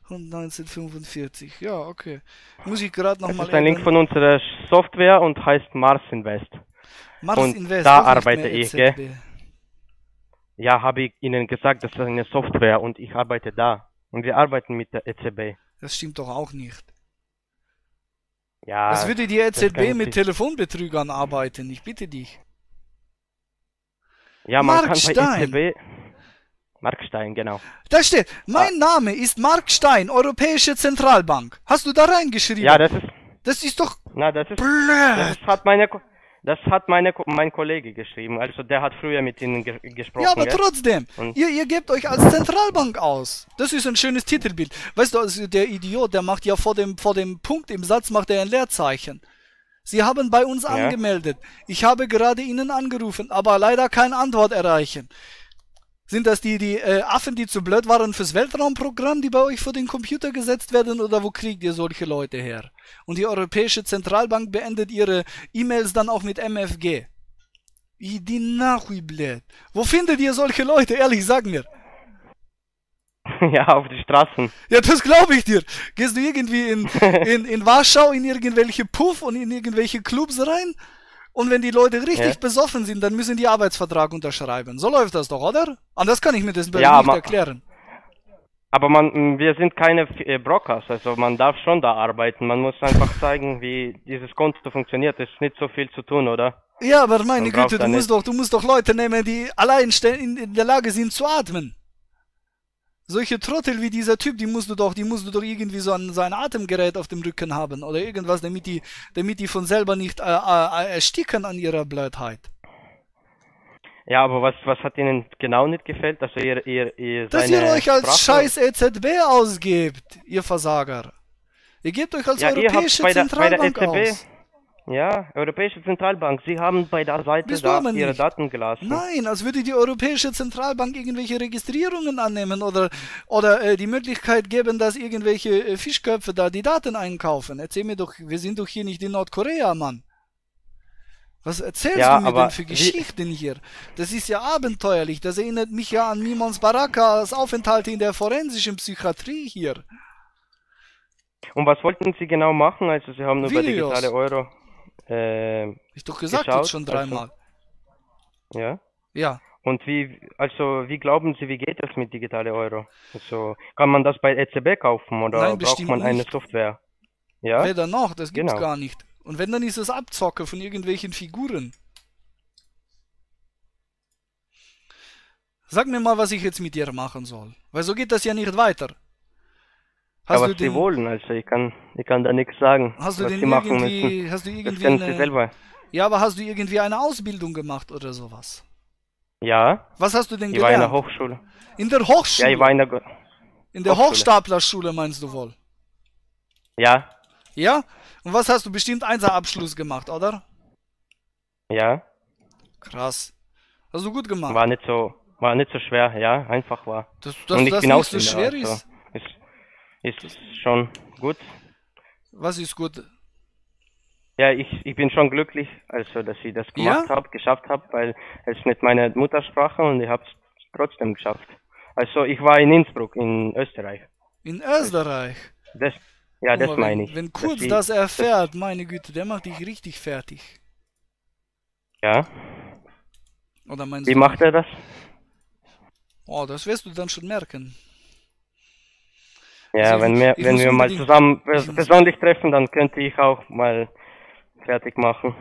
neunzehnhundertfünfundvierzig, ja, okay. Muss ich gerade nochmal. Das ist ein Link von unserer Software und heißt Marsinvest. Marsinvest. Und da arbeite ich, gell? Ja, habe ich Ihnen gesagt, das ist eine Software und ich arbeite da. Und wir arbeiten mit der E Z B. Das stimmt doch auch nicht. Ja. Was würde die E Z B mit Telefonbetrügern arbeiten? Ich bitte dich. Ja, man kann bei E Z B... Mark Stein, genau. Da steht, mein ah. Name ist Mark Stein, Europäische Zentralbank. Hast du da reingeschrieben? Ja, das ist... Das ist doch... Na, das ist... Blöd. Das hat meine... Das hat meine, mein Kollege geschrieben, also der hat früher mit Ihnen ge gesprochen. Ja, aber gell? Trotzdem, ihr, ihr gebt euch als Zentralbank aus. Das ist ein schönes Titelbild. Weißt du, also der Idiot, der macht ja vor dem, vor dem Punkt im Satz, macht er ein Leerzeichen. Sie haben bei uns ja. angemeldet. Ich habe gerade Ihnen angerufen, aber leider keine Antwort erreichen. Sind das die, die äh, Affen, die zu blöd waren fürs Weltraumprogramm, die bei euch vor den Computer gesetzt werden? Oder wo kriegt ihr solche Leute her? Und die Europäische Zentralbank beendet ihre E-Mails dann auch mit M F G. Die Nahui blöd. Wo findet ihr solche Leute? Ehrlich, sag mir. Ja, auf die Straßen. Ja, das glaube ich dir. Gehst du irgendwie in, in, in Warschau in irgendwelche Puff und in irgendwelche Clubs rein? Und wenn die Leute richtig ja. besoffen sind, dann müssen die Arbeitsvertrag unterschreiben. So läuft das doch, oder? Anders kann ich mir das ja, nicht erklären. Aber man, wir sind keine Brokers, also man darf schon da arbeiten. Man muss einfach zeigen, wie dieses Konto funktioniert. Es ist nicht so viel zu tun, oder? Ja, aber meine man Güte, du musst, doch, du musst doch Leute nehmen, die allein in der Lage sind zu atmen. Solche Trottel wie dieser Typ, die musst du doch, die musst du doch irgendwie so ein, so ein Atemgerät auf dem Rücken haben oder irgendwas, damit die, damit die von selber nicht äh, äh, ersticken an ihrer Blödheit. Ja, aber was, was hat Ihnen genau nicht gefällt, dass ihr, ihr, ihr dass ihr euch als Sprache scheiß E Z B ausgebt, ihr Versager. Ihr gebt euch als ja, Europäische ihr habt bei der, Zentralbank bei der E Z B, aus. Ja, Europäische Zentralbank, Sie haben bei der Seite da Ihre nicht. Daten gelassen. Nein, als würde die Europäische Zentralbank irgendwelche Registrierungen annehmen oder, oder äh, die Möglichkeit geben, dass irgendwelche äh, Fischköpfe da die Daten einkaufen. Erzähl mir doch, wir sind doch hier nicht in Nordkorea, Mann. Was erzählst ja, du mir denn für Geschichten hier? Das ist ja abenteuerlich, das erinnert mich ja an Mimons Barakas Aufenthalte in der forensischen Psychiatrie hier. Und was wollten Sie genau machen, also Sie haben nur Videos. Über digitale Euro... Äh, ich doch gesagt geschaut, jetzt schon dreimal. Also, ja? Ja. Und wie, also wie glauben Sie, wie geht das mit digitale Euro? Also, kann man das bei E Z B kaufen oder Nein, braucht man eine nicht. Software? Ja? Weder noch, das gibt's genau. gar nicht. Und wenn, dann ist es Abzocke von irgendwelchen Figuren. Sag mir mal, was ich jetzt mit dir machen soll. Weil so geht das ja nicht weiter. Hast ja, was den, Sie wollen, also ich kann, ich kann da nichts sagen. Hast du was denn machen müssen. Hast du irgendwie das eine, selber. Ja, aber hast du irgendwie eine Ausbildung gemacht oder sowas? Ja. Was hast du denn ich gelernt? Ich war in der Hochschule. In der Hochschule? Ja, ich war in der Go In der Hochschule. Hochstaplerschule meinst du wohl? Ja. Ja? Und was hast du? Bestimmt Einser-Abschluss gemacht, oder? Ja. Krass. Hast du gut gemacht? War nicht so, war nicht so schwer, ja, einfach war. Dass das, das nicht so schwer ist? Also, ist Ist schon gut. Was ist gut? Ja, ich, ich bin schon glücklich, also dass ich das gemacht ja? habe, geschafft habe, weil es nicht meine Muttersprache und ich habe es trotzdem geschafft. Also ich war in Innsbruck, in Österreich. In Österreich? Das, ja, das mal, meine ich. Wenn Kurz das, ich, das erfährt, meine Güte, der macht dich richtig fertig. Ja. Oder meinst Wie du, macht er das? Oh, das wirst du dann schon merken. Ja, also wenn, ich, wir, ich wenn wir mal zusammen persönlich treffen, dann könnte ich auch mal fertig machen.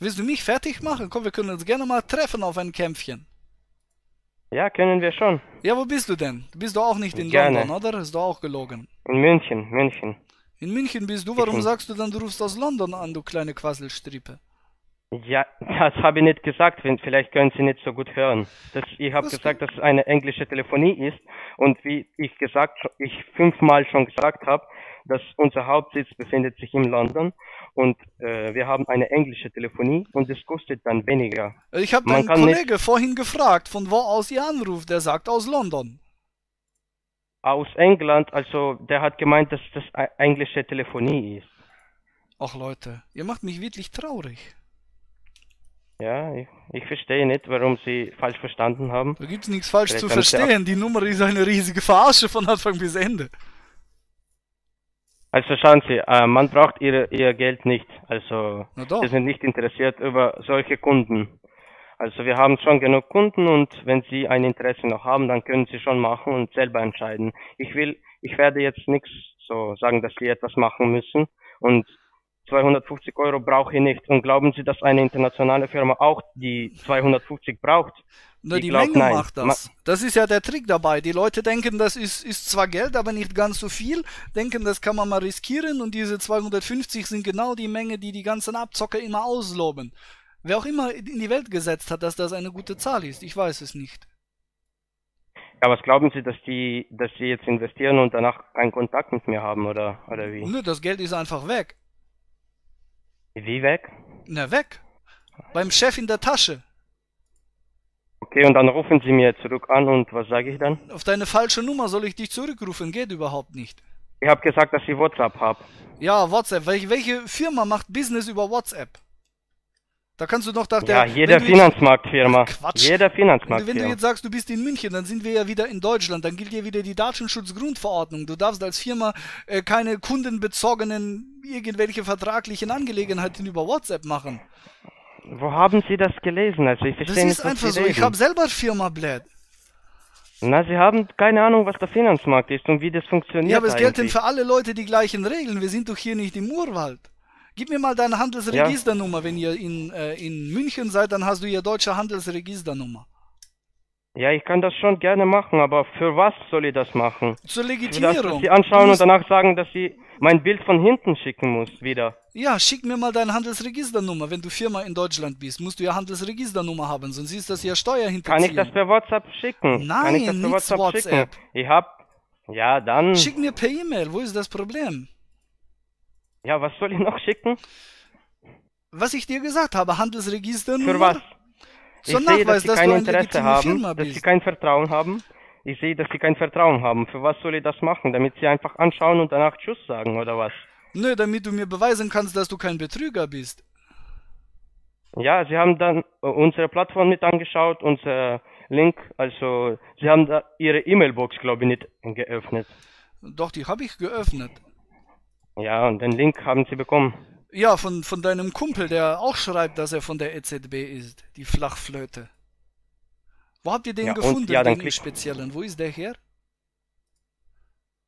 Willst du mich fertig machen? Komm, wir können uns gerne mal treffen auf ein Kämpfchen. Ja, können wir schon. Ja, wo bist du denn? Du bist doch auch nicht in gerne. London, oder? Ist doch auch gelogen. In München, München. In München bist du? Warum München. sagst du dann, du rufst aus London an, du kleine Quasselstrippe? Ja, das habe ich nicht gesagt, vielleicht können Sie nicht so gut hören. Das, ich habe gesagt, dass es eine englische Telefonie ist und wie ich gesagt, ich fünfmal schon gesagt habe, dass unser Hauptsitz befindet sich in London und äh, wir haben eine englische Telefonie und es kostet dann weniger. Ich habe meinen Kollege nicht... vorhin gefragt, von wo aus ihr anruft, der sagt aus London. Aus England, also der hat gemeint, dass das englische Telefonie ist. Ach Leute, ihr macht mich wirklich traurig. Ja, ich, ich verstehe nicht, warum Sie falsch verstanden haben. Da gibt es nichts falsch Vielleicht zu verstehen. Die Nummer ist eine riesige Verarsche von Anfang bis Ende. Also schauen Sie, äh, man braucht ihre, ihr Geld nicht. Also wir sind nicht interessiert über solche Kunden. Also wir haben schon genug Kunden und wenn Sie ein Interesse noch haben, dann können Sie schon machen und selber entscheiden. Ich will, ich werde jetzt nichts so sagen, dass Sie etwas machen müssen und zweihundertfünfzig Euro brauche ich nicht. Und glauben Sie, dass eine internationale Firma auch die zweihundertfünfzig braucht? Na, ich die glaub, Menge nein. macht das. Das ist ja der Trick dabei. Die Leute denken, das ist, ist zwar Geld, aber nicht ganz so viel. Denken, das kann man mal riskieren. Und diese zweihundertfünfzig sind genau die Menge, die die ganzen Abzocker immer ausloben. Wer auch immer in die Welt gesetzt hat, dass das eine gute Zahl ist, ich weiß es nicht. Ja, was glauben Sie, dass die, dass Sie jetzt investieren und danach keinen Kontakt mit mir haben, oder, oder wie? Nö, das Geld ist einfach weg. Wie weg? Na, weg. Beim Chef in der Tasche. Okay, und dann rufen Sie mir zurück an und was sage ich dann? Auf deine falsche Nummer soll ich dich zurückrufen, geht überhaupt nicht. Ich habe gesagt, dass ich WhatsApp habe. Ja, WhatsApp. Wel- welche Firma macht Business über WhatsApp? Da kannst du doch nach der... Ja, jede Finanzmarktfirma. Quatsch. Jeder Finanzmarktfirma. Wenn du jetzt sagst, du bist in München, dann sind wir ja wieder in Deutschland. Dann gilt ja wieder die Datenschutzgrundverordnung. Du darfst als Firma äh, keine kundenbezogenen, irgendwelche vertraglichen Angelegenheiten über WhatsApp machen. Wo haben Sie das gelesen? Also ich verstehe nicht, was Sie lesen. Das ist einfach so. Ich habe selber Firma, blöd. Na, Sie haben keine Ahnung, was der Finanzmarkt ist und wie das funktioniert. Ja, aber es gelten für alle Leute die gleichen Regeln. Wir sind doch hier nicht im Urwald. Gib mir mal deine Handelsregisternummer, ja. Wenn ihr in, äh, in München seid, dann hast du ja deutsche Handelsregisternummer. Ja, ich kann das schon gerne machen, aber für was soll ich das machen? Zur Legitimierung. Für das, dass Sie anschauen und danach sagen, dass Sie mein Bild von hinten schicken muss wieder. Ja, schick mir mal deine Handelsregisternummer. Wenn du Firma in Deutschland bist, musst du ja Handelsregisternummer haben, sonst ist das ja Steuerhinterziehung. Kann ich das per WhatsApp schicken? Nein, kann ich das per WhatsApp, WhatsApp schicken? Ich hab... Ja, dann... Schick mir per E-Mail, wo ist das Problem? Ja, was soll ich noch schicken? Was ich dir gesagt habe, Handelsregister. Für was? Ich sehe, Nachweis, dass sie dass kein Interesse haben, dass bist. sie kein Vertrauen haben. Ich sehe, dass sie kein Vertrauen haben. Für was soll ich das machen? Damit sie einfach anschauen und danach Tschüss sagen, oder was? Nö, damit du mir beweisen kannst, dass du kein Betrüger bist. Ja, sie haben dann unsere Plattform mit angeschaut, unser Link. Also, sie haben da ihre E-Mail-Box, glaube ich, nicht geöffnet. Doch, die habe ich geöffnet. Ja, und den Link haben Sie bekommen. Ja, von, von deinem Kumpel, der auch schreibt, dass er von der E Z B ist, die Flachflöte. Wo habt ihr den ja, gefunden, und, ja, den im Speziellen? Wo ist der her?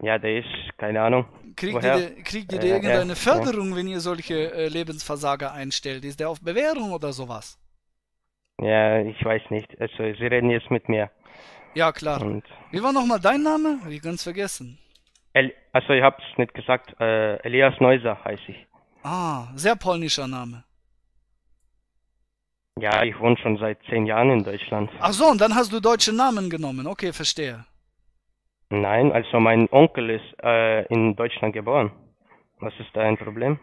Ja, der ist, keine Ahnung. Kriegt ihr, de, kriegt ihr äh, irgendeine äh, Förderung, ja. wenn ihr solche äh, Lebensversager einstellt? Ist der auf Bewährung oder sowas? Ja, ich weiß nicht. Also, Sie reden jetzt mit mir. Ja, klar. Und wie war nochmal dein Name? Hab ich ganz vergessen. El also ich hab's nicht gesagt, äh, Elias Neuser heiße ich. Ah, sehr polnischer Name. Ja, ich wohne schon seit zehn Jahren in Deutschland. Ach so, und dann hast du deutsche Namen genommen, okay, verstehe. Nein, also mein Onkel ist äh, in Deutschland geboren. Was ist da ein Problem?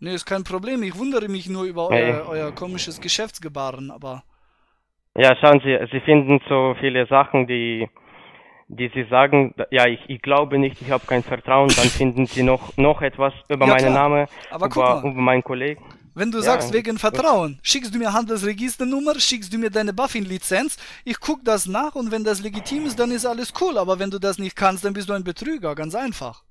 Nee, ist kein Problem, ich wundere mich nur über nee. euer, euer komisches Geschäftsgebaren, aber... Ja, schauen Sie, Sie finden so viele Sachen, die... die Sie sagen, ja, ich, ich glaube nicht, ich habe kein Vertrauen, dann finden Sie noch, noch etwas über ja, meinen Namen, über, über meinen Kollegen. wenn du ja, sagst, wegen Vertrauen, schickst du mir Handelsregisternummer, schickst du mir deine BaFin-Lizenz, ich gucke das nach und wenn das legitim ist, dann ist alles cool, aber wenn du das nicht kannst, dann bist du ein Betrüger, ganz einfach.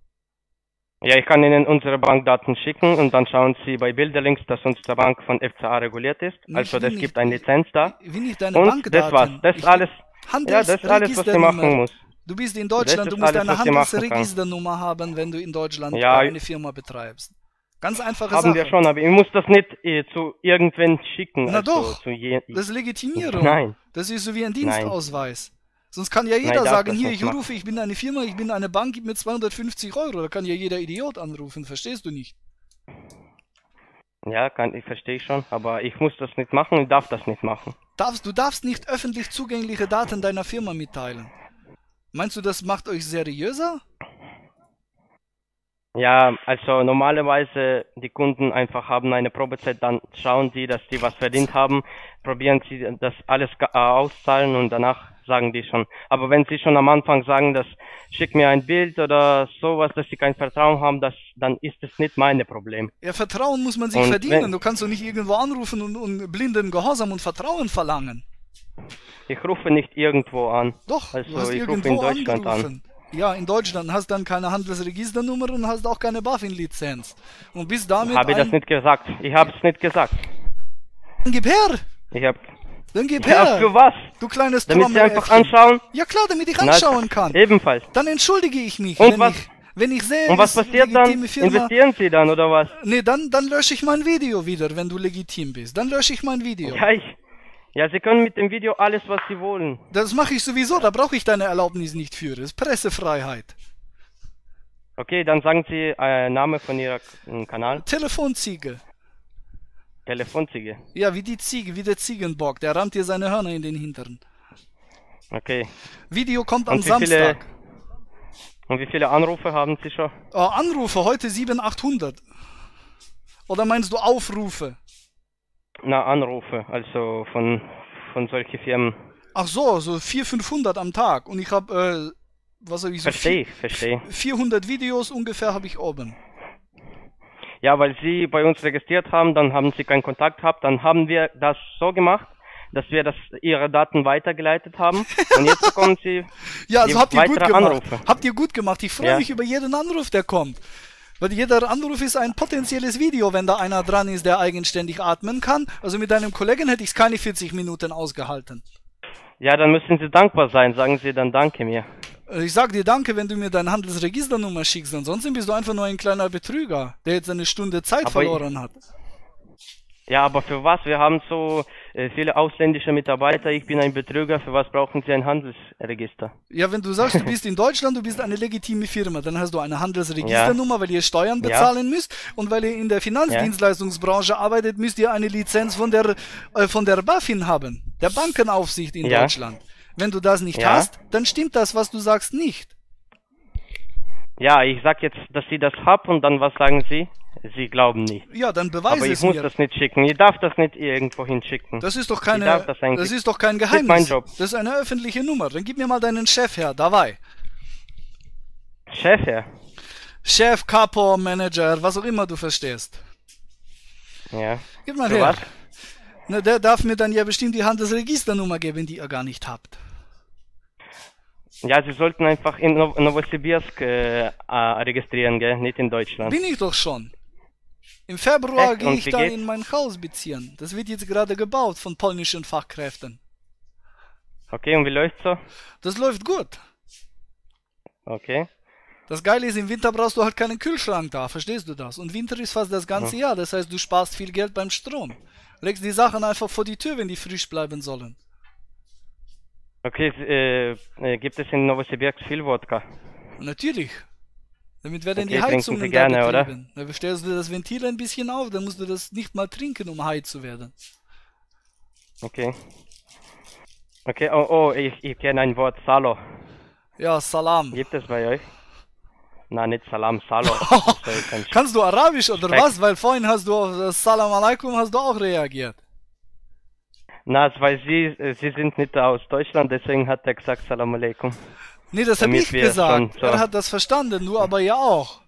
Ja, ich kann Ihnen unsere Bankdaten schicken und dann schauen Sie bei Bilderlinks, dass unsere Bank von F C A reguliert ist, nicht, also es gibt eine Lizenz da. Will nicht deine und Bankdaten. Das war's, das ist alles, ja, das ist alles, was Sie machen muss. Du bist in Deutschland, du musst alles, eine Handelsregisternummer haben, wenn du in Deutschland ja, eine Firma betreibst. Ganz einfache Sache. Haben wir schon, aber ich muss das nicht äh, zu irgendwen schicken. Na also doch, zu das ist Legitimierung. Nein. Das ist so wie ein Dienstausweis. Nein. Sonst kann ja jeder Nein, sagen, hier, ich rufe, ich bin eine Firma, ich bin eine Bank, gib mir zweihundertfünfzig Euro. Da kann ja jeder Idiot anrufen, verstehst du nicht? Ja, kann, ich verstehe schon, aber ich muss das nicht machen und darf das nicht machen. Darfst, du darfst nicht öffentlich zugängliche Daten deiner Firma mitteilen. Meinst du, das macht euch seriöser? Ja, also normalerweise die Kunden einfach haben eine Probezeit, dann schauen sie, dass die was verdient haben, probieren sie das alles auszahlen und danach sagen die schon. Aber wenn sie schon am Anfang sagen, dass schick mir ein Bild oder sowas, dass sie kein Vertrauen haben, das, dann ist es nicht mein Problem. Ja, Vertrauen muss man sich und verdienen. Wenn, du kannst doch nicht irgendwo anrufen und, und blinden Gehorsam und Vertrauen verlangen. Ich rufe nicht irgendwo an. Doch, also, du hast ich rufe in Deutschland angerufen. an. Ja, in Deutschland hast dann keine Handelsregisternummer und hast auch keine BaFin-Lizenz. Und bis damit... Habe ich das nicht gesagt. Ich habe es nicht gesagt. Dann gib her! Ich hab... Dann gib ja, her! Für was? Du kleines Trommelfell. Damit ich einfach anschauen? Ja klar, damit ich anschauen kann. Ebenfalls. Dann entschuldige ich mich. Und wenn was? Ich, wenn ich sehe... Und was passiert dann? Firma, investieren Sie dann, oder was? Nee, dann, dann lösche ich mein Video wieder, wenn du legitim bist. Dann lösche ich mein Video. Ja, ich... Ja, Sie können mit dem Video alles, was Sie wollen. Das mache ich sowieso, da brauche ich deine Erlaubnis nicht für. Das ist Pressefreiheit. Okay, dann sagen Sie äh, Name von Ihrem äh, Kanal. Telefonziege. Telefonziege? Ja, wie die Ziege, wie der Ziegenbock. Der rammt dir seine Hörner in den Hintern. Okay. Video kommt am Samstag. Und wie viele Anrufe haben Sie schon? Oh, Anrufe, heute sieben-, achthundert. Oder meinst du Aufrufe? Na, Anrufe, also von, von solchen Firmen. Ach so, so vierhundert, fünfhundert am Tag. Und ich habe, äh, was habe ich so? Verstehe, verstehe. vierhundert Videos ungefähr habe ich oben. Ja, weil Sie bei uns registriert haben, dann haben Sie keinen Kontakt gehabt. Dann haben wir das so gemacht, dass wir das, Ihre Daten weitergeleitet haben. Und jetzt bekommen Sie ja, also habt ihr gut gemacht. Anrufe. Habt ihr gut gemacht. Ich freue ja. mich über jeden Anruf, der kommt. Weil jeder Anruf ist ein potenzielles Video, wenn da einer dran ist, der eigenständig atmen kann. Also mit einem Kollegen hätte ich es keine vierzig Minuten ausgehalten. Ja, dann müssen Sie dankbar sein. Sagen Sie dann Danke mir. Ich sage dir Danke, wenn du mir deine Handelsregisternummer schickst. Ansonsten bist du einfach nur ein kleiner Betrüger, der jetzt eine Stunde Zeit aber verloren hat. Ja, aber für was? Wir haben so äh, viele ausländische Mitarbeiter, ich bin ein Betrüger, für was brauchen Sie ein Handelsregister? Ja, wenn du sagst, du bist in Deutschland, du bist eine legitime Firma, dann hast du eine Handelsregisternummer, ja. weil ihr Steuern bezahlen ja. müsst und weil ihr in der Finanzdienstleistungsbranche ja. arbeitet, müsst ihr eine Lizenz von der, äh, von der BaFin haben, der Bankenaufsicht in ja. Deutschland. Wenn du das nicht ja. hast, dann stimmt das, was du sagst, nicht. Ja, ich sag jetzt, dass Sie das haben und dann was sagen Sie? Sie glauben nicht. Ja, dann beweise es mir. Aber ich muss mir. das nicht schicken. Ich darf das nicht irgendwo hinschicken. Das ist doch keine, das, das ist doch kein Geheimnis. Das ist mein Job. Das ist eine öffentliche Nummer. Dann gib mir mal deinen Chef her. Dabei. Chef her? Chef, Kapo, Manager, was auch immer du verstehst. Ja. Gib mal Für her. Was? Na, der darf mir dann ja bestimmt die Handelsregisternummer geben, die ihr gar nicht habt. Ja, Sie sollten einfach in Novosibirsk äh, registrieren, gell? Nicht in Deutschland. Bin ich doch schon. Im Februar gehe ich dann geht's? in mein Haus beziehen. Das wird jetzt gerade gebaut von polnischen Fachkräften. Okay, und wie läuft's so? Das läuft gut. Okay. Das Geile ist, im Winter brauchst du halt keinen Kühlschrank da, verstehst du das? Und Winter ist fast das ganze hm. Jahr, das heißt, du sparst viel Geld beim Strom. Legst die Sachen einfach vor die Tür, wenn die frisch bleiben sollen. Okay, äh, äh, gibt es in Novosibirsk viel Wodka? Natürlich. Damit werden okay, die Heizungen da betrieben. Dann stellst du das Ventil ein bisschen auf, dann musst du das nicht mal trinken, um heiß zu werden. Okay. Okay, oh, oh, ich, ich kenne ein Wort, Salo. Ja, Salam. Gibt es bei euch? Na, nicht Salam, Salo. Kannst du Arabisch oder Speck. was? Weil vorhin hast du auf Salam Alaikum hast du auch reagiert. Na, weil Sie, Sie sind nicht aus Deutschland, deswegen hat er gesagt Salam Aleikum. Nee, das habe ich gesagt. So. Er hat das verstanden, du aber ja auch.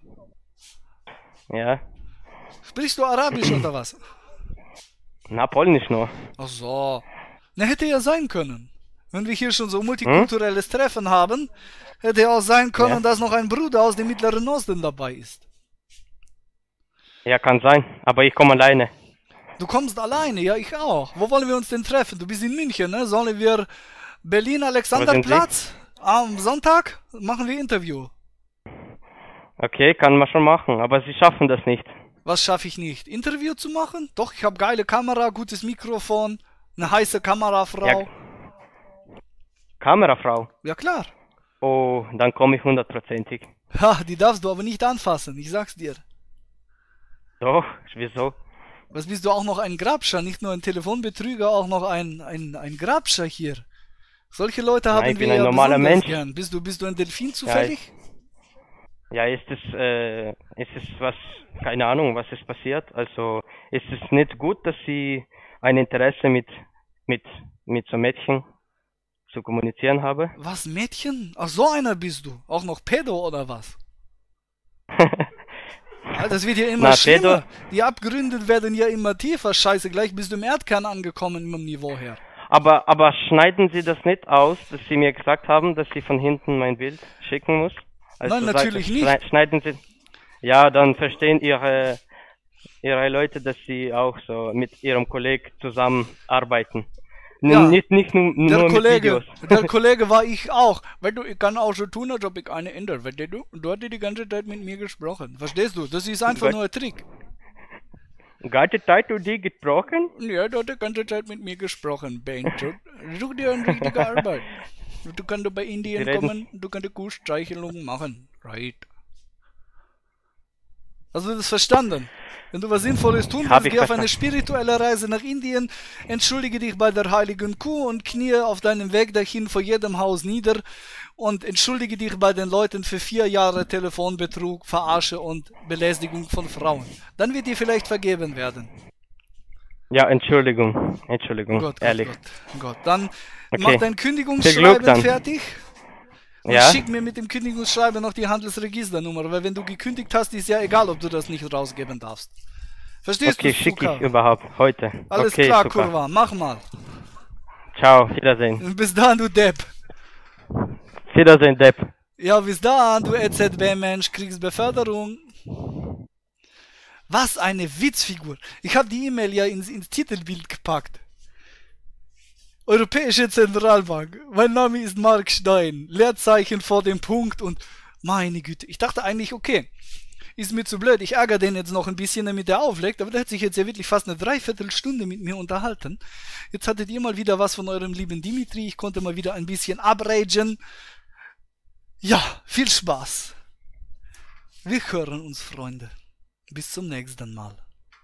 Ja. Sprichst du Arabisch oder was? Na, Polnisch nur. Ach so. Na, hätte ja sein können. Wenn wir hier schon so multikulturelles hm? Treffen haben, hätte ja auch sein können, ja. dass noch ein Bruder aus dem Mittleren Osten dabei ist. Ja, kann sein, aber ich komme alleine. Du kommst alleine, ja, ich auch. Wo wollen wir uns denn treffen? Du bist in München, ne? Sollen wir Berlin-Alexanderplatz am Sonntag? Machen wir Interview. Okay, kann man schon machen, aber sie schaffen das nicht. Was schaffe ich nicht? Interview zu machen? Doch, ich habe geile Kamera, gutes Mikrofon, eine heiße Kamerafrau. Ja. Kamerafrau? Ja, klar. Oh, dann komme ich hundertprozentig. Ha, die darfst du aber nicht anfassen, ich sag's dir. Doch, wieso? Was bist du auch noch ein Grabscher, nicht nur ein Telefonbetrüger, auch noch ein, ein, ein Grabscher hier. Solche Leute haben Nein, ich bin wir ein normaler Mensch. Gern. Bist du, bist du ein Delfin zufällig? Ja, ist es, äh, ist es was, keine Ahnung, was ist passiert? Also ist es nicht gut, dass sie ein Interesse mit, mit, mit so Mädchen zu kommunizieren habe? Was, Mädchen? Ach, so einer bist du. Auch noch Pedo oder was? Alter, das wird ja immer Na, schlimmer. Pedo. Die Abgründe werden ja immer tiefer. Scheiße, gleich bist du im Erdkern angekommen vom Niveau her. Aber, aber schneiden Sie das nicht aus, dass Sie mir gesagt haben, dass Sie von hinten mein Bild schicken muss? Also Nein, natürlich sagst, nicht. Schneiden Sie... Ja, dann verstehen Ihre, ihre Leute, dass Sie auch so mit Ihrem Kollegen zusammenarbeiten. Ja, nicht, nicht nur, der nur Kollege, mit Videos. Der Kollege war ich auch. Weil du, ich kann auch so tun, als ob ich eine ändere. Du, du hast die ganze Zeit mit mir gesprochen. Verstehst du? Das ist einfach Gott. nur ein Trick. Ganze Zeit du die gesprochen? Ja, du hast die ganze Zeit mit mir gesprochen, Ben. Such dir eine richtige Arbeit. Du kannst bei Indien kommen, du kannst Kuhstreichelungen machen. Right. Hast du das verstanden? Wenn du was Sinnvolles tun willst, geh auf eine spirituelle Reise nach Indien, entschuldige dich bei der heiligen Kuh und knie auf deinem Weg dahin vor jedem Haus nieder und entschuldige dich bei den Leuten für vier Jahre Telefonbetrug, Verarsche und Belästigung von Frauen. Dann wird dir vielleicht vergeben werden. Ja, Entschuldigung, Entschuldigung, Gott, ehrlich. Gott, Gott. Dann okay. mach dein Kündigungsschreiben fertig. Und ja? schick mir mit dem Kündigungsschreiben noch die Handelsregisternummer, weil wenn du gekündigt hast, ist ja egal, ob du das nicht rausgeben darfst. Verstehst okay, du? Okay, schicke ich überhaupt heute. Alles okay, klar, super. Kurva, mach mal. Ciao, wiedersehen. Bis dann, du Depp. Wiedersehen, Depp. Ja, bis dann, du E Z B-Mensch, kriegst Beförderung. Was eine Witzfigur. Ich habe die E-Mail ja ins, ins Titelbild gepackt. Europäische Zentralbank. Mein Name ist Mark Stein. Leerzeichen vor dem Punkt und meine Güte. Ich dachte eigentlich, okay, ist mir zu blöd. Ich ärgere den jetzt noch ein bisschen, damit er auflegt. Aber der hat sich jetzt ja wirklich fast eine Dreiviertelstunde mit mir unterhalten. Jetzt hattet ihr mal wieder was von eurem lieben Dimitri. Ich konnte mal wieder ein bisschen abragen. Ja, viel Spaß. Wir hören uns, Freunde. Bis zum nächsten Mal.